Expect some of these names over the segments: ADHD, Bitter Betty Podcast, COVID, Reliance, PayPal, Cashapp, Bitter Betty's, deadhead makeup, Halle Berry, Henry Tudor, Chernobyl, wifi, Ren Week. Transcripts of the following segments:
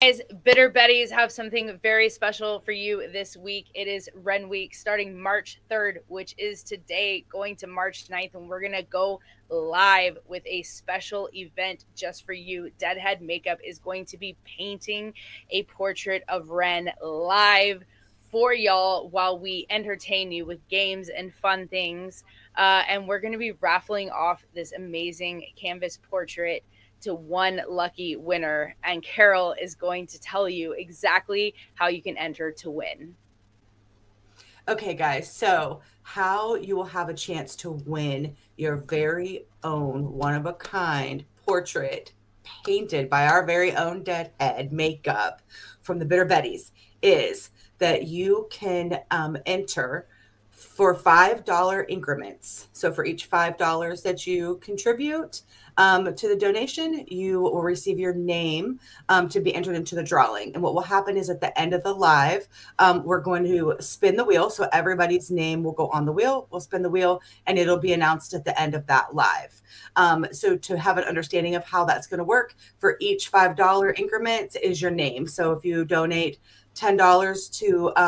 Guys, Bitter Betties have something very special for you this week. It is Ren Week starting March 3rd, which is today, going to March 9th, and we're going to go live with a special event just for you. Deadhead Makeup is going to be painting a portrait of Ren live for y'all while we entertain you with games and fun things. And we're going to be raffling off this amazing canvas portrait to one lucky winner, and Carol is going to tell you exactly how you can enter to win. Okay guys, so how you will have a chance to win your very own one-of-a-kind portrait painted by our very own Deadhead Makeup from the Bitter Betties is that you can enter for $5 increments. So for each $5 that you contribute to the donation, you will receive your name to be entered into the drawing. And what will happen is at the end of the live, we're going to spin the wheel. So everybody's name will go on the wheel. We'll spin the wheel and it'll be announced at the end of that live. So to have an understanding of how that's going to work, for each $5 increment is your name. So if you donate $10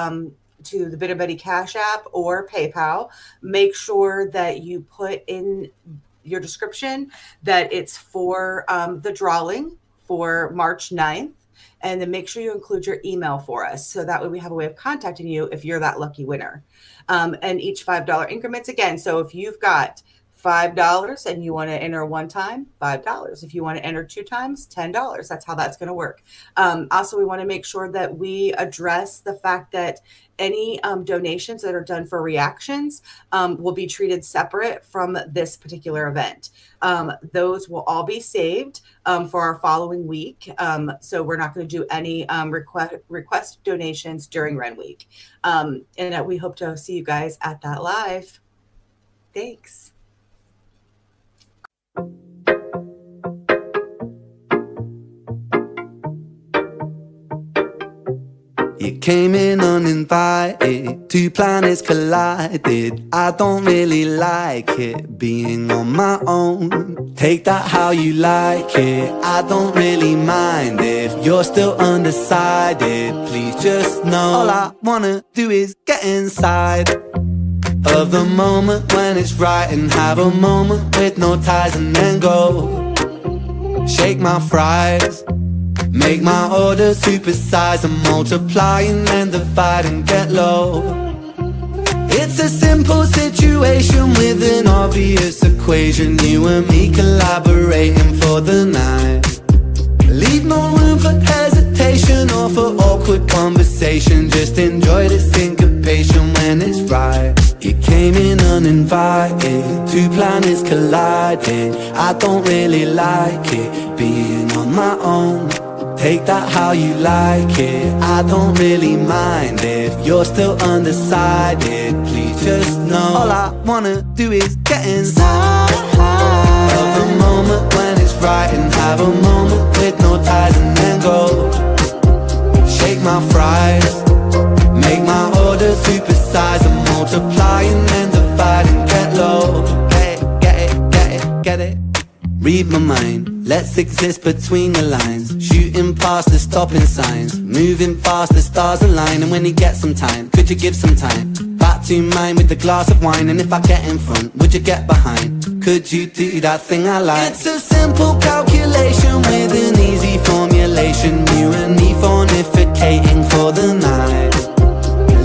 to the Bitter Betty Cash App or PayPal, make sure that you put in your description that it's for the drawing for March 9th. And then make sure you include your email for us. So that way we have a way of contacting you if you're that lucky winner. And each $5 increments again. So if you've got $5 and you want to enter one time, $5. If you want to enter two times, $10. That's how that's going to work. Also, we want to make sure that we address the fact that any donations that are done for reactions will be treated separate from this particular event. Those will all be saved for our following week. So we're not going to do any request donations during Ren Week. And we hope to see you guys at that live. Thanks. You came in uninvited, two planets collided. I don't really like it, being on my own. Take that how you like it, I don't really mind if you're still undecided. Please just know, all I wanna do is get inside of the moment when it's right, and have a moment with no ties, and then go shake my fries, make my order supersize, and multiply and then divide and get low. It's a simple situation with an obvious equation. You and me collaborating for the night. Leave no room for hesitation or for awkward conversation. Just enjoy the syncopation when it's right. You came in uninvited, two planets collided. I don't really like it, being on my own. Take that how you like it, I don't really mind if you're still undecided. Please just know, all I wanna do is get inside of the moment when it's right, and have a moment with no ties, and then go shake my fries, make my order supersize, and multiply and then divide and get low. Get it, get it, get it, get it. Read my mind, let's exist between the lines. Shooting past the stopping signs, moving fast, the stars align. And when you get some time, could you give some time back to mine with a glass of wine? And if I get in front, would you get behind? Could you do that thing I like? It's a simple calculation with an easy formulation. You and me phonificating for the night.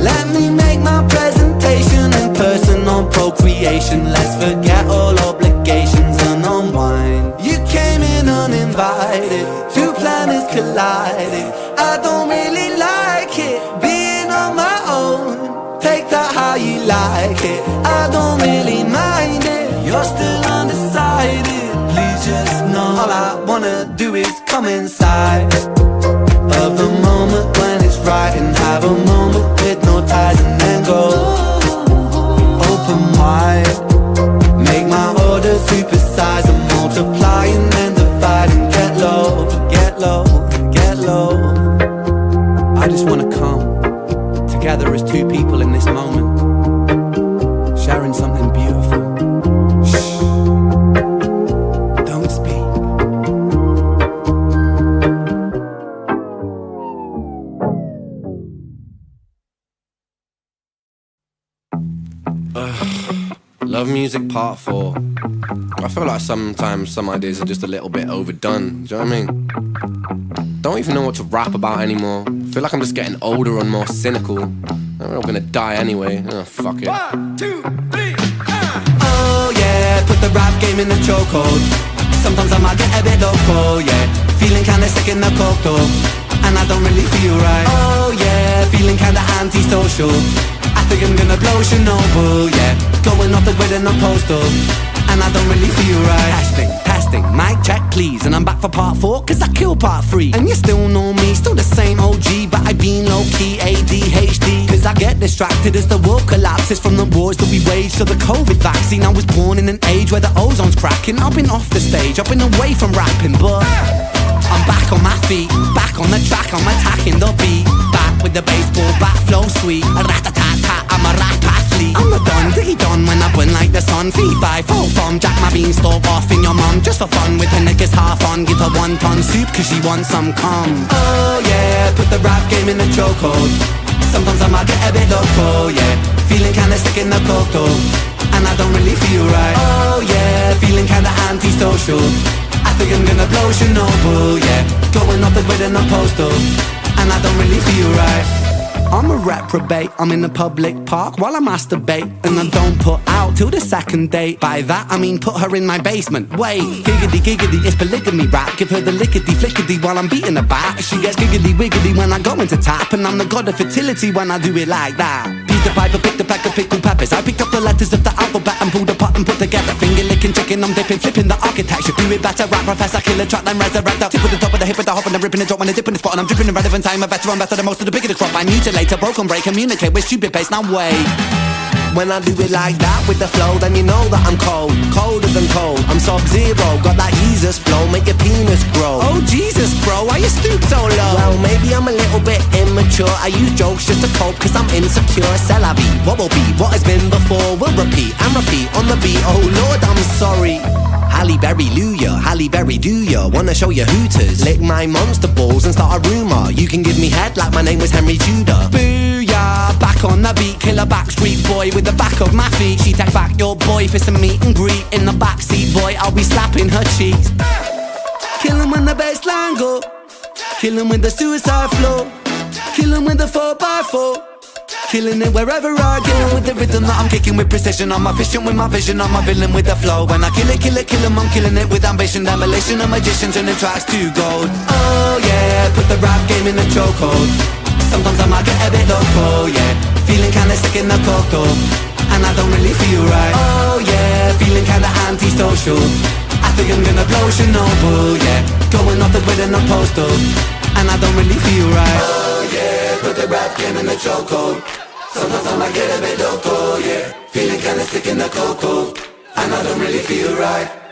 Let me make my presentation and personal procreation. Let's forget all obligations and unwind. You came in uninvited, two planets collided. I don't really like it, being on my own. Take that how you like it, I don't really mind it. You're still undecided, please just know, all I wanna do is come inside of the moment when it's right, and have a moment with no ties, and then go open wide, make my order supersize, and multiply and then divide and get low, get low, get low. I just wanna come together as two people in this moment, sharing something beautiful. Shh, don't speak. Love Music Part 4. I feel like sometimes some ideas are just a little bit overdone, do you know what I mean? Don't even know what to rap about anymore. Feel like I'm just getting older and more cynical. We're all gonna die anyway. Oh, fuck it. 1, 2, 3, Oh yeah, put the rap game in the chokehold. Sometimes I might get a bit local, yeah. Feeling kinda sick in the cold though, and I don't really feel right. Oh yeah, feeling kinda antisocial. I think I'm gonna blow Chernobyl, yeah. Going off the grid and I'm postal, and I don't really feel right. Testing, mic check please. And I'm back for part 4, cause I killed part 3. And you still know me, still the same OG, but I've been low-key ADHD. Cause I get distracted as the world collapses from the wars that we waged to the COVID vaccine. I was born in an age where the ozone's cracking. I've been off the stage, I've been away from rapping, but I'm back on my feet, back on the track, I'm attacking the beat. Back with the baseball bat, flow sweet. Rat-a-tat-tat, I'm a rat athlete. I'm a done, diggy done when I burn like the sun. 3, 5, 4, from Jack my beanstalk off in your mum. Just for fun with her knickers half on. Give her 1 ton soup cause she wants some cum. Oh yeah, put the rap game in the chokehold. Sometimes I might get a bit loco, yeah. Feeling kinda sick in the cocoa, and I don't really feel right. Oh yeah, feeling kinda antisocial. I think I'm gonna blow Chernobyl, yeah. Going off the grid and I'm postal, and I don't really feel right. I'm a reprobate, I'm in the public park while I masturbate. And I don't put out till the second date. By that I mean put her in my basement. Wait, giggity giggity, it's polygamy rap. Give her the lickety flickety while I'm beating the bat. She gets giggity wiggity when I go into tap. And I'm the god of fertility when I do it like that. The Piper picked a pack of pickled peppers. I picked up the letters of the alphabet and pulled apart and put together. Finger licking, chicken, I'm dipping, flipping the architecture. Do it better, rap professor, killer track, then resurrect the tip with the top of the hip with the hop and the ripping and drop and the dip in the spot. And I'm dripping irrelevant, I'm a veteran, better than most of the bigger the crop. I mutilate, a broken break, communicate with stupid bass, now wait. When I do it like that with the flow, then you know that I'm cold. Colder than cold, I'm sub-zero. Got that Jesus flow, make your penis grow. Oh Jesus bro, why you stoop so low? Well maybe I'm a little bit immature. I use jokes just to cope cause I'm insecure. C'est la vie, what will be, what has been before. We'll repeat and repeat on the beat. Oh Lord I'm sorry. Halle Berry, loo ya, Halle Berry, do ya? Wanna show ya hooters? Lick my monster balls and start a rumour. You can give me head like my name was Henry Tudor. Booyah, back on the beat, killer backstreet boy with the back of my feet. She take back your boy for some meet and greet. In the backseat boy, I'll be slapping her cheeks. Kill him when the baseline go. Kill him with the suicide flow. Kill him with the 4x4. Killing it wherever I go. Killing with the rhythm that I'm kicking with precision. I'm efficient with my vision, I'm a villain with the flow. When I kill it, kill it, kill 'em, I'm killing it with ambition. Demolition, a magician, turning tracks to gold. Oh yeah, put the rap game in the chokehold. Sometimes I might get a bit loco, yeah. Feeling kinda sick in the cocoa, and I don't really feel right. Oh yeah, feeling kinda antisocial. I think I'm gonna blow Chernobyl, yeah. Going off the grid and I'm postal, and I don't really feel right. Oh yeah, put the rap game in the chokehold. Sometimes I might get a bit loco, yeah. Feeling kinda sick in the cocoa, and I don't really feel right.